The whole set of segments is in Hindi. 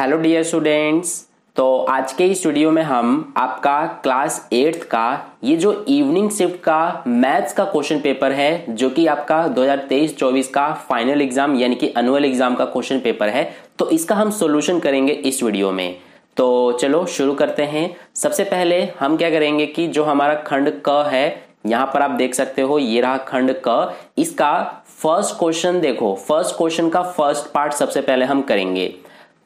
हेलो डियर स्टूडेंट्स, तो आज के इस वीडियो में हम आपका क्लास 8 का ये जो इवनिंग शिफ्ट का मैथ्स का क्वेश्चन पेपर है, जो कि आपका 2023-24 का फाइनल एग्जाम यानी कि एनुअल एग्जाम का क्वेश्चन पेपर है, तो इसका हम सॉल्यूशन करेंगे इस वीडियो में। तो चलो शुरू करते हैं। सबसे पहले हम क्या करेंगे कि जो हमारा खंड क है, यहाँ पर आप देख सकते हो ये रहा खंड क। इसका फर्स्ट क्वेश्चन देखो, फर्स्ट क्वेश्चन का फर्स्ट पार्ट सबसे पहले हम करेंगे।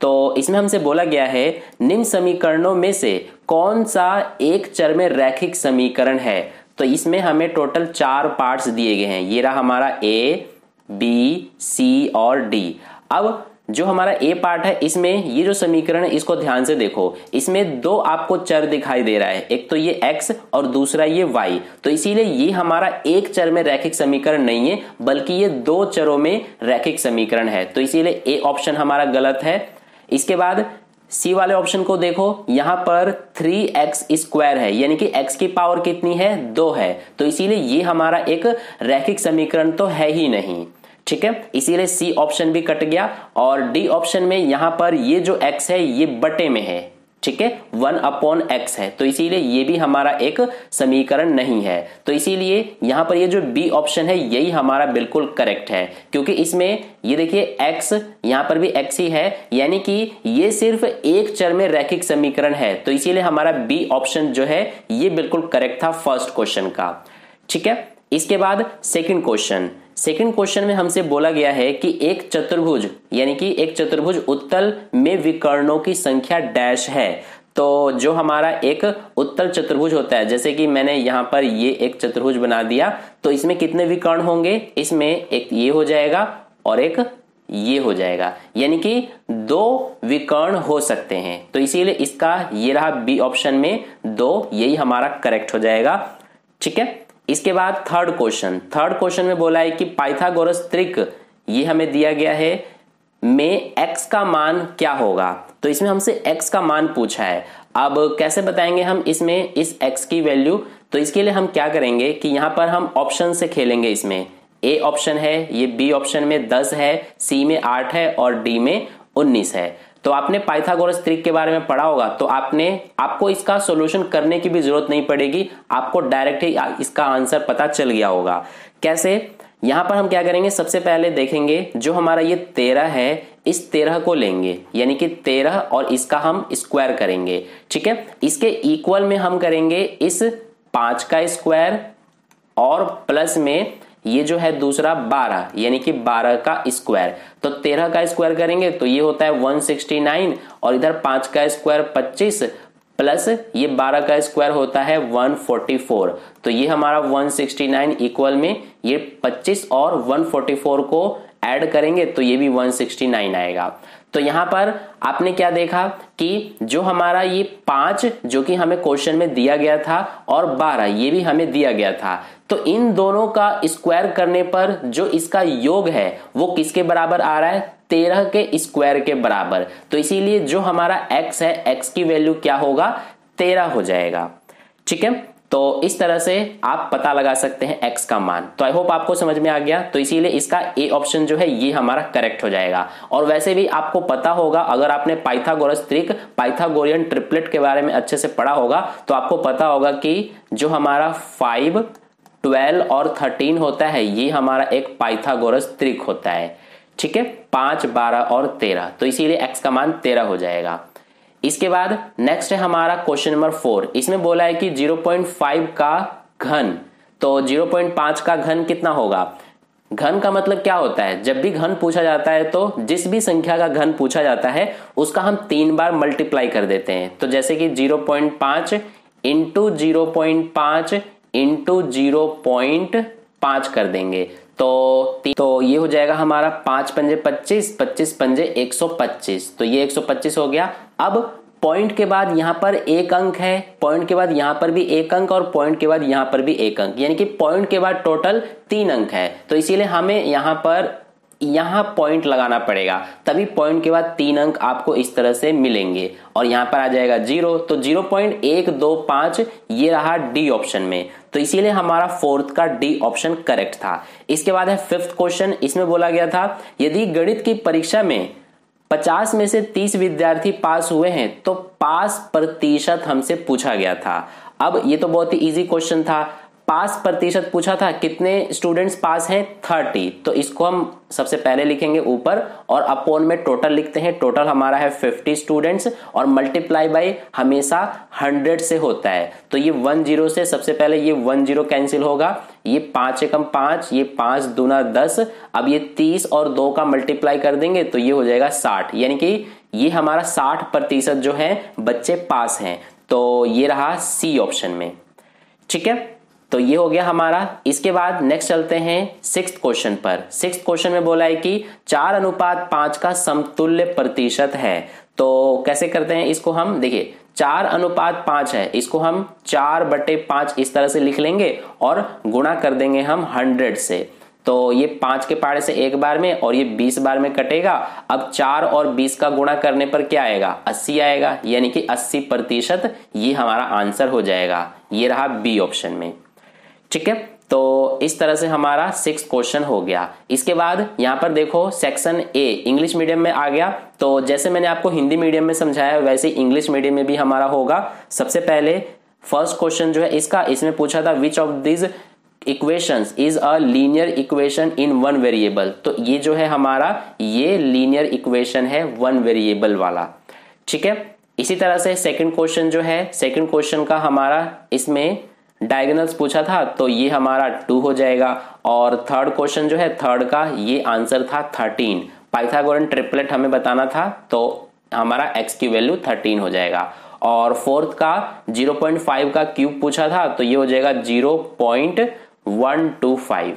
तो इसमें हमसे बोला गया है निम्न समीकरणों में से कौन सा एक चर में रैखिक समीकरण है। तो इसमें हमें टोटल 4 पार्ट्स दिए गए हैं। ये रहा हमारा ए, बी, सी और डी। अब जो हमारा ए पार्ट है, इसमें ये जो समीकरण है इसको ध्यान से देखो। इसमें 2 आपको चर दिखाई दे रहा है, एक तो ये एक्स और दूसरा ये वाई। तो इसीलिए ये हमारा एक चर में रैखिक समीकरण नहीं है, बल्कि ये 2 चरों में रैखिक समीकरण है। तो इसीलिए ए ऑप्शन हमारा गलत है। इसके बाद सी वाले ऑप्शन को देखो, यहाँ पर 3x² है, यानी कि x की पावर कितनी है, 2 है। तो इसीलिए ये हमारा एक रैखिक समीकरण तो है ही नहीं, ठीक है। इसीलिए सी ऑप्शन भी कट गया। और डी ऑप्शन में यहाँ पर ये जो x है ये बटे में है, ठीक है, 1/x है। तो इसीलिए ये भी हमारा एक समीकरण नहीं है। तो इसीलिए यहाँ पर ये जो बी ऑप्शन है यही हमारा बिल्कुल करेक्ट है, क्योंकि इसमें ये देखिए x, यहाँ पर भी x ही है, यानी कि ये सिर्फ एक चर में रैखिक समीकरण है। तो इसीलिए हमारा बी ऑप्शन जो है ये बिल्कुल करेक्ट था फर्स्ट क्वेश्चन का, ठीक है। इसके बाद सेकंड क्वेश्चन, में हमसे बोला गया है कि एक चतुर्भुज यानी कि एक चतुर्भुज उत्तल में विकर्णों की संख्या डैश है। तो जो हमारा एक उत्तल चतुर्भुज होता है, जैसे कि मैंने यहाँ पर ये एक चतुर्भुज बना दिया, तो इसमें कितने विकर्ण होंगे, इसमें एक ये हो जाएगा और एक ये हो जाएगा, यानी कि 2 विकर्ण हो सकते हैं। तो इसीलिए इसका ये रहा बी ऑप्शन में 2, यही हमारा करेक्ट हो जाएगा, ठीक है। इसके बाद थर्ड क्वेश्चन, में बोला है कि पाइथागोरस त्रिक ये हमें दिया गया है में x का मान क्या होगा। तो इसमें हमसे x का मान पूछा है। अब कैसे बताएंगे हम इसमें इस x की वैल्यू, तो इसके लिए हम क्या करेंगे कि यहाँ पर हम ऑप्शन से खेलेंगे। इसमें ए ऑप्शन है, ये बी ऑप्शन में 10 है, सी में 8 है और डी में 19 है। तो आपने पाइथागोरस त्रिक के बारे में पढ़ा होगा, तो आपको इसका सॉल्यूशन करने की भी जरूरत नहीं पड़ेगी, आपको डायरेक्ट ही इसका आंसर पता चल गया होगा। कैसे, यहाँ पर हम क्या करेंगे, सबसे पहले देखेंगे जो हमारा ये 13 है, इस 13 को लेंगे, यानी कि 13 और इसका हम स्क्वायर करेंगे, ठीक है। इसके इक्वल में हम करेंगे इस 5 का स्क्वायर और प्लस में ये जो है दूसरा 12, यानी कि 12 का स्क्वायर। तो 13 का स्क्वायर करेंगे तो ये होता है 169 और इधर 5 का स्क्वायर 25 प्लस ये 12 का स्क्वायर होता है 144। तो ये हमारा 169 इक्वल में ये 25 और 144 को ऐड करेंगे तो ये भी 169 आएगा। तो यहाँ पर आपने क्या देखा कि जो हमारा ये 5 जो कि हमें क्वेश्चन में दिया गया था और 12 ये भी हमें दिया गया था, तो इन दोनों का स्क्वायर करने पर जो इसका योग है वो किसके बराबर आ रहा है, 13 के स्क्वायर के बराबर। तो इसीलिए जो हमारा x है, x की वैल्यू क्या होगा, 13 हो जाएगा, ठीक है। तो इस तरह से आप पता लगा सकते हैं x का मान। तो आई होप आपको समझ में आ गया। तो इसीलिए इसका a ऑप्शन जो है ये हमारा करेक्ट हो जाएगा। और वैसे भी आपको पता होगा, अगर आपने पाइथागोरस त्रिक, पाइथागोरियन ट्रिपलेट के बारे में अच्छे से पढ़ा होगा, तो आपको पता होगा कि जो हमारा 5, 12 और 13 होता है ये हमारा एक पाइथागोरस त्रिक होता है, ठीक है, 5, 12 और 13। तो इसीलिए x का मान 13 हो जाएगा। इसके बाद नेक्स्ट है हमारा क्वेश्चन नंबर 4। इसमें बोला है कि 0.5 का घन, तो 0.5 का घन कितना होगा। घन का मतलब क्या होता है, जब भी घन पूछा जाता है तो जिस भी संख्या का घन पूछा जाता है उसका हम 3 बार मल्टीप्लाई कर देते हैं। तो जैसे कि 0.5 इंटू 0.5 इंटू 0.5 कर देंगे तो ये हो जाएगा हमारा 5 पंजे 25, 25 पंजे 125। तो ये 125 हो गया। अब पॉइंट के बाद यहाँ पर एक अंक है, पॉइंट के बाद यहाँ पर भी एक अंक और पॉइंट के बाद यहाँ पर भी एक अंक, यानी कि पॉइंट के बाद टोटल 3 अंक है। तो इसीलिए हमें यहाँ पॉइंट लगाना पड़ेगा, तभी पॉइंट के बाद 3 अंक आपको इस तरह से मिलेंगे। और यहाँ पर आ जाएगा 0, तो 0.125 ये रहा डी ऑप्शन में। तो इसीलिए हमारा 4th का डी ऑप्शन करेक्ट था। इसके बाद है 5th क्वेश्चन। इसमें बोला गया था यदि गणित की परीक्षा में 50 में से 30 विद्यार्थी पास हुए हैं, तो पास प्रतिशत हमसे पूछा गया था। अब ये तो बहुत ही इजी क्वेश्चन था, पास प्रतिशत पूछा था, कितने स्टूडेंट्स पास हैं 30, तो इसको हम सबसे पहले लिखेंगे ऊपर और अपॉन में टोटल लिखते हैं। टोटल हमारा है 50 स्टूडेंट्स और मल्टीप्लाई बाय हमेशा 100 से होता है, तो ये 10 से सबसे पहले ये 10 कैंसिल होगा, ये 5 एकम 5, ये 5 दूना 10, अब ये 30 और 2 का मल्टीप्लाई कर देंगे तो ये हो जाएगा 60, यानी कि ये हमारा 60% जो है बच्चे पास हैं, तो ये रहा सी ऑप्शन में। ठीक है, तो ये हो गया हमारा। इसके बाद नेक्स्ट चलते हैं 6th क्वेश्चन पर। 6th क्वेश्चन में बोला है कि 4:5 का समतुल्य प्रतिशत है, तो कैसे करते हैं इसको हम, देखिए 4:5 है, इसको हम 4/5 इस तरह से लिख लेंगे और गुणा कर देंगे हम 100 से, तो ये 5 के पारे से एक बार में और ये 20 बार में कटेगा। अब 4 और 20 का गुणा करने पर क्या आएगा, 80 आएगा, यानी कि 80% ये हमारा आंसर हो जाएगा। ये रहा बी ऑप्शन में। ठीक है, तो इस तरह से हमारा 6th क्वेश्चन हो गया। इसके बाद यहाँ पर देखो सेक्शन ए इंग्लिश मीडियम में आ गया, तो जैसे मैंने आपको हिंदी मीडियम में समझाया वैसे इंग्लिश मीडियम में भी हमारा होगा। सबसे पहले फर्स्ट क्वेश्चन जो है इसका, इसमें पूछा था which of this equations is a linear equation in one variable, तो ये जो है हमारा ये लीनियर इक्वेशन है वन वेरिएबल वाला। ठीक है, इसी तरह से सेकेंड क्वेश्चन जो है, सेकेंड क्वेश्चन का हमारा इसमें डायगोनल्स पूछा था, तो ये हमारा 2 हो जाएगा। और थर्ड क्वेश्चन जो है, थर्ड का ये आंसर था 13, पाइथागोरन ट्रिपलेट हमें बताना था, तो हमारा x की वैल्यू 13 हो जाएगा। और फोर्थ का 0.5 का क्यूब पूछा था, तो ये हो जाएगा 0.125।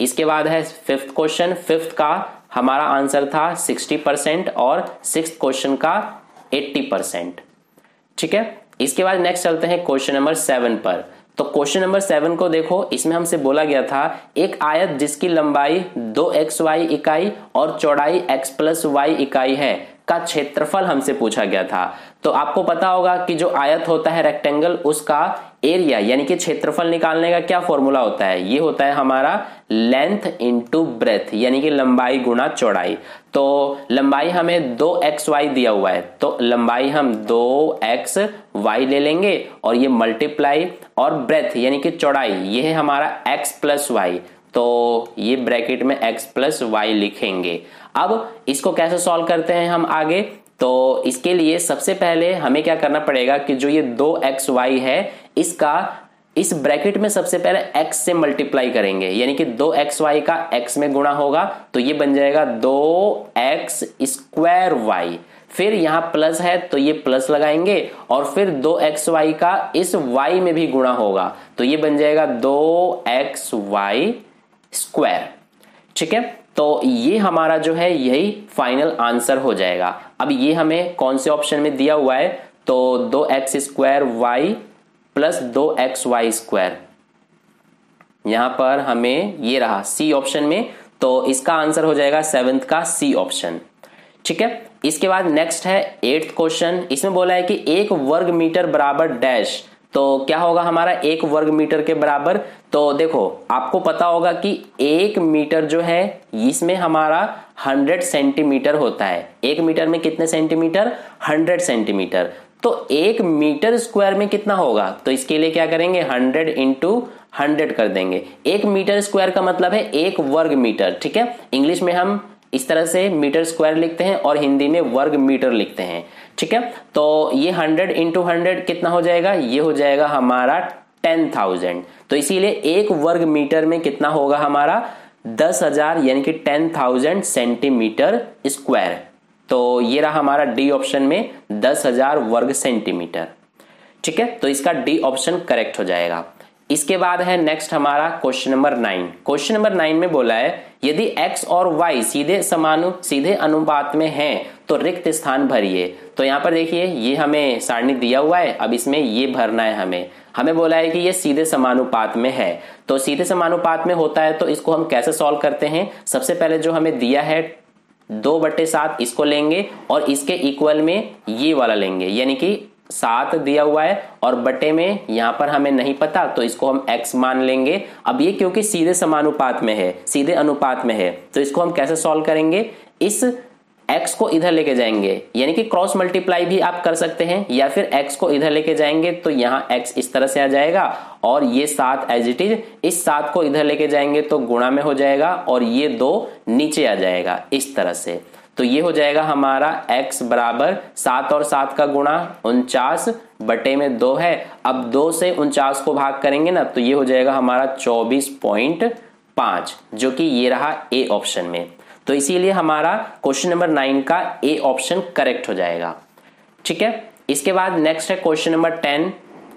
इसके बाद है 5th क्वेश्चन, 5th का हमारा आंसर था 60% और 6th क्वेश्चन का 80%। ठीक है, इसके बाद नेक्स्ट चलते हैं क्वेश्चन नंबर 7 पर। तो क्वेश्चन नंबर 7 को देखो, इसमें हमसे बोला गया था एक आयत जिसकी लंबाई 2xy इकाई और चौड़ाई x+y इकाई है का क्षेत्रफल हमसे पूछा गया था। तो आपको पता होगा कि जो आयत होता है रेक्टेंगल, उसका एरिया यानी कि क्षेत्रफल निकालने का क्या फॉर्मूला होता है, ये होता है हमारा लेंथ इनटू ब्रेथ, यानी कि लंबाई गुणा चौड़ाई। तो लंबाई हमें 2xy दिया हुआ है, तो लंबाई हम 2xy ले लेंगे और ये मल्टीप्लाई, और ब्रेथ यानी कि चौड़ाई ये है हमारा x+y, तो ये ब्रैकेट में x+y लिखेंगे। अब इसको कैसे सॉल्व करते हैं हम आगे, तो इसके लिए सबसे पहले हमें क्या करना पड़ेगा कि जो ये 2xy है इसका इस ब्रैकेट में सबसे पहले x से मल्टीप्लाई करेंगे, यानी कि 2xy का x में गुणा होगा, तो ये बन जाएगा 2x²y। फिर यहाँ प्लस है तो ये प्लस लगाएंगे और फिर 2xy का इस y में भी गुणा होगा, तो ये बन जाएगा 2xy²। ठीक है, तो ये हमारा जो है यही फाइनल आंसर हो जाएगा। अब ये हमें कौन से ऑप्शन में दिया हुआ है, तो 2x² y प्लस 2xy², यहाँ पर हमें ये रहा सी ऑप्शन में, तो इसका आंसर हो जाएगा 7th का सी ऑप्शन। ठीक है, इसके बाद नेक्स्ट है 8th क्वेश्चन। इसमें बोला है कि 1 वर्ग मीटर बराबर डैश, तो क्या होगा हमारा 1 वर्ग मीटर के बराबर। तो देखो आपको पता होगा कि 1 मीटर जो है इसमें हमारा 100 सेंटीमीटर होता है। 1 मीटर में कितने सेंटीमीटर, 100 सेंटीमीटर, तो 1 मीटर स्क्वायर में कितना होगा, तो इसके लिए क्या करेंगे 100 × 100 कर देंगे। 1 मीटर स्क्वायर का मतलब है 1 वर्ग मीटर। ठीक है, इंग्लिश में हम इस तरह से मीटर स्क्वायर लिखते हैं और हिंदी में वर्ग मीटर लिखते हैं। ठीक है, तो ये 100 × 100 कितना हो जाएगा, ये हो जाएगा हमारा 10,000, तो इसीलिए 1 वर्ग मीटर में कितना होगा हमारा 10,000, यानी कि 10,000 सेंटीमीटर स्क्वायर, तो ये रहा हमारा डी ऑप्शन में 10,000 वर्ग सेंटीमीटर। ठीक है, तो इसका डी ऑप्शन करेक्ट हो जाएगा। इसके बाद है नेक्स्ट हमारा क्वेश्चन नंबर 9। क्वेश्चन नंबर 9 में बोला है यदि x और y सीधे अनुपात में हैं, तो रिक्त स्थान भरिए। तो यहाँ पर देखिए ये हमें सारणी दिया हुआ है, अब इसमें ये भरना है हमें। हमें बोला है कि ये सीधे समानुपात में है, तो सीधे समानुपात में होता है तो इसको हम कैसे सॉल्व करते हैं। सबसे पहले जो हमें दिया है 2/7 इसको लेंगे और इसके इक्वल में ये वाला लेंगे, यानी कि 7 दिया हुआ है और बटे में यहाँ पर हमें नहीं पता, तो इसको हम x मान लेंगे। अब ये क्योंकि सीधे समानुपात में है, सीधे अनुपात में है, तो इसको हम कैसे सॉल्व करेंगे, इस x को इधर लेके जाएंगे यानी कि क्रॉस मल्टीप्लाई भी आप कर सकते हैं, या फिर x को इधर लेके जाएंगे तो यहाँ x इस तरह से आ जाएगा और ये 7 एज इट इज, इस 7 को इधर लेके जाएंगे तो गुणा में हो जाएगा और ये 2 नीचे आ जाएगा इस तरह से। तो ये हो जाएगा हमारा x बराबर 7 और 7 का गुणा 49 बटे में 2 है। अब 2 से 49 को भाग करेंगे ना तो ये हो जाएगा हमारा 24.5, जो कि ये रहा ए ऑप्शन में। तो इसीलिए हमारा क्वेश्चन नंबर 9 का ए ऑप्शन करेक्ट हो जाएगा। ठीक है, इसके बाद नेक्स्ट है क्वेश्चन नंबर 10।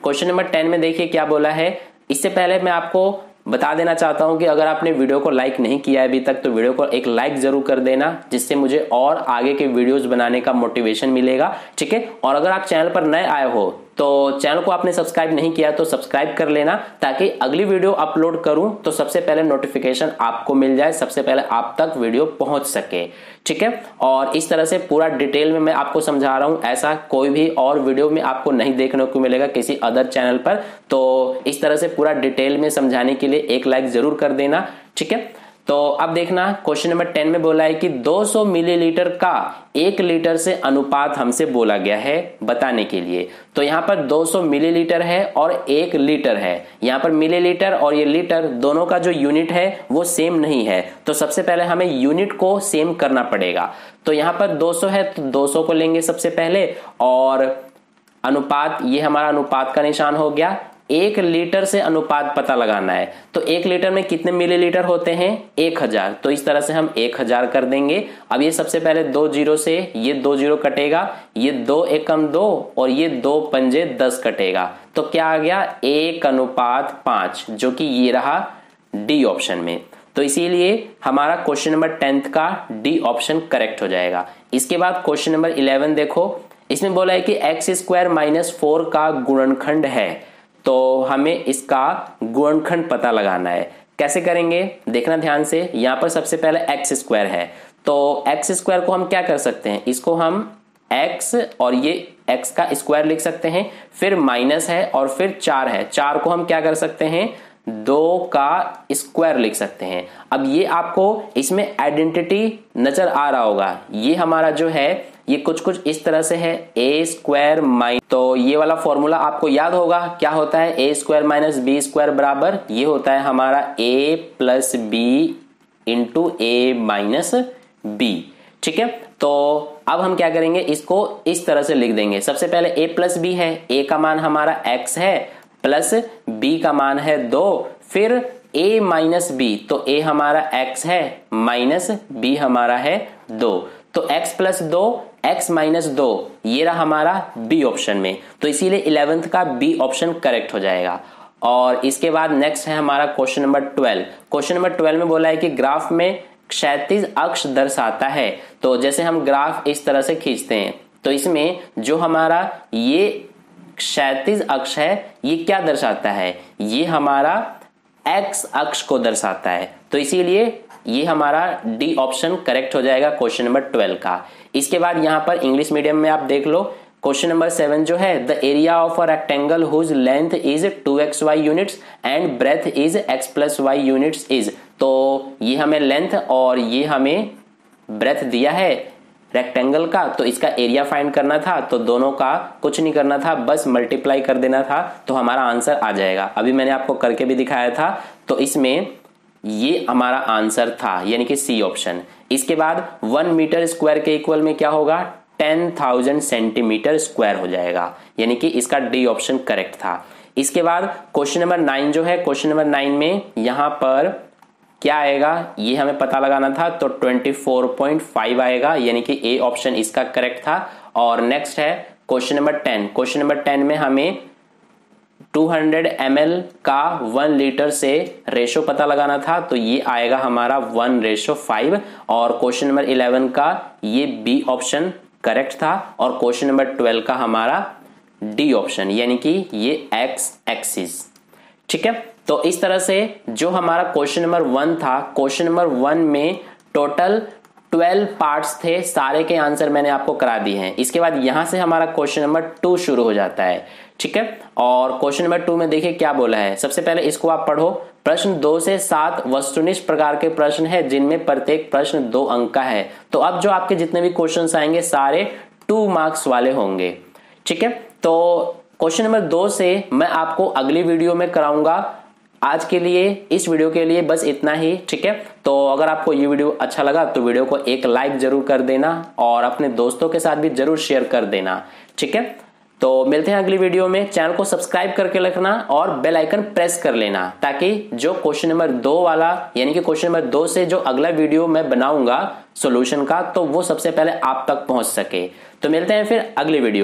क्वेश्चन नंबर 10 में देखिए क्या बोला है। इससे पहले मैं आपको बता देना चाहता हूं कि अगर आपने वीडियो को लाइक नहीं किया है अभी तक तो वीडियो को एक लाइक जरूर कर देना, जिससे मुझे और आगे के वीडियोस बनाने का मोटिवेशन मिलेगा। ठीक है, और अगर आप चैनल पर नए आए हो तो चैनल को आपने सब्सक्राइब नहीं किया तो सब्सक्राइब कर लेना, ताकि अगली वीडियो अपलोड करूं तो सबसे पहले नोटिफिकेशन आपको मिल जाए, सबसे पहले आप तक वीडियो पहुंच सके। ठीक है, और इस तरह से पूरा डिटेल में मैं आपको समझा रहा हूं, ऐसा कोई भी और वीडियो में आपको नहीं देखने को मिलेगा किसी अदर चैनल पर। तो इस तरह से पूरा डिटेल में समझाने के लिए एक लाइक जरूर कर देना। ठीक है, तो अब देखना क्वेश्चन नंबर 10 में बोला है कि 200 मिलीलीटर का 1 लीटर से अनुपात हमसे बोला गया है बताने के लिए। तो यहाँ पर 200 मिलीलीटर है और 1 लीटर है। यहाँ पर मिलीलीटर और ये लीटर दोनों का जो यूनिट है वो सेम नहीं है, तो सबसे पहले हमें यूनिट को सेम करना पड़ेगा। तो यहाँ पर 200 है तो 200 को लेंगे सबसे पहले, और अनुपात, ये हमारा अनुपात का निशान हो गया। 1 लीटर से अनुपात पता लगाना है तो 1 लीटर में कितने मिलीलीटर होते हैं, 1000। तो इस तरह से हम 1000 कर देंगे। अब ये सबसे पहले 2 0 से ये 2 0 कटेगा, ये 2 एकम 2 और ये 2 पंजे 10 कटेगा। तो क्या आ गया, 1:5, जो कि ये रहा डी ऑप्शन में। तो इसीलिए हमारा क्वेश्चन नंबर 10 का डी ऑप्शन करेक्ट हो जाएगा। इसके बाद क्वेश्चन नंबर 11 देखो। इसमें बोला है कि x² - 4 का गुणनखंड है, तो हमें इसका गुणनखंड पता लगाना है। कैसे करेंगे, देखना ध्यान से। यहाँ पर सबसे पहले x² है, तो x² को हम क्या कर सकते हैं, इसको हम x और ये x का स्क्वायर लिख सकते हैं, फिर माइनस है और फिर 4 है। 4 को हम क्या कर सकते हैं, 2 का स्क्वायर लिख सकते हैं। अब ये आपको इसमें आइडेंटिटी नजर आ रहा होगा, ये हमारा जो है ये कुछ इस तरह से है, a² तो ये वाला फॉर्मूला आपको याद होगा क्या होता है, a² - b² बराबर ये होता है हमारा a + b × a - b। ठीक है, तो अब हम क्या करेंगे, इसको इस तरह से लिख देंगे। सबसे पहले a + b है, a का मान हमारा x है प्लस b का मान है 2, फिर a - b तो a हमारा x है माइनस b हमारा है 2। तो x + 2 x - 2 ये रहा हमारा बी ऑप्शन में। तो इसीलिए 11th का बी ऑप्शन करेक्ट हो जाएगा। और इसके बाद नेक्स्ट है हमारा क्वेश्चन नंबर 12। क्वेश्चन नंबर 12 में बोला है कि ग्राफ में क्षैतिज अक्ष दर्शाता है। तो जैसे हम ग्राफ इस तरह से खींचते हैं तो इसमें जो हमारा ये क्षैतिज अक्ष है ये क्या दर्शाता है, ये हमारा एक्स अक्ष को दर्शाता है। तो इसीलिए ये हमारा डी ऑप्शन करेक्ट हो जाएगा क्वेश्चन नंबर 12 का। इसके बाद यहाँ पर इंग्लिश मीडियम में आप देख लो क्वेश्चन नंबर 7 जो है, the area of a rectangle whose length is 2xy units and breadth is x + y units is. तो ये हमें लेंथ और ये हमें ब्रेथ दिया है रेक्टेंगल का, तो इसका एरिया फाइंड करना था। तो दोनों का कुछ नहीं करना था, बस मल्टीप्लाई कर देना था, तो हमारा आंसर आ जाएगा। अभी मैंने आपको करके भी दिखाया था, तो इसमें ये हमारा आंसर था यानी कि सी ऑप्शन। इसके बाद 1 मीटर स्क्वायर के इक्वल में क्या होगा, 10,000 सेंटीमीटर स्क्वायर हो जाएगा, यानी कि इसका डी ऑप्शन करेक्ट था। इसके बाद क्वेश्चन नंबर 9 जो है, क्वेश्चन नंबर 9 में यहाँ पर क्या आएगा ये हमें पता लगाना था, तो 24.5 आएगा, यानी कि ए ऑप्शन इसका करेक्ट था। और नेक्स्ट है क्वेश्चन नंबर 10। क्वेश्चन नंबर 10 में हमें 200 ml का 1 लीटर से रेशो पता लगाना था, तो ये आएगा हमारा 1:5। और क्वेश्चन नंबर 11 का ये बी ऑप्शन करेक्ट था, और क्वेश्चन नंबर 12 का हमारा डी ऑप्शन, यानी कि ये एक्स एक्सिस। ठीक है, तो इस तरह से जो हमारा क्वेश्चन नंबर 1 था, क्वेश्चन नंबर 1 में टोटल 12 पार्ट्स थे, सारे के आंसर मैंने आपको करा दिए हैं। इसके बाद यहाँ से हमारा क्वेश्चन नंबर 2 शुरू हो जाता है। ठीक है, और क्वेश्चन नंबर 2 में देखिए क्या बोला है। सबसे पहले इसको आप पढ़ो, प्रश्न 2 से 7 वस्तुनिष्ठ प्रकार के प्रश्न है जिनमें प्रत्येक प्रश्न 2 अंक का है। तो अब जो आपके जितने भी क्वेश्चंस आएंगे सारे 2 मार्क्स वाले होंगे। ठीक है, तो क्वेश्चन नंबर 2 से मैं आपको अगली वीडियो में कराऊंगा। आज के लिए इस वीडियो के लिए बस इतना ही। ठीक है, तो अगर आपको ये वीडियो अच्छा लगा तो वीडियो को एक लाइक जरूर कर देना और अपने दोस्तों के साथ भी जरूर शेयर कर देना। ठीक है, तो मिलते हैं अगली वीडियो में। चैनल को सब्सक्राइब करके रखना और बेल आइकन प्रेस कर लेना ताकि जो क्वेश्चन नंबर 2 वाला यानी कि क्वेश्चन नंबर 2 से जो अगला वीडियो मैं बनाऊंगा सॉल्यूशन का तो वो सबसे पहले आप तक पहुंच सके। तो मिलते हैं फिर अगली वीडियो।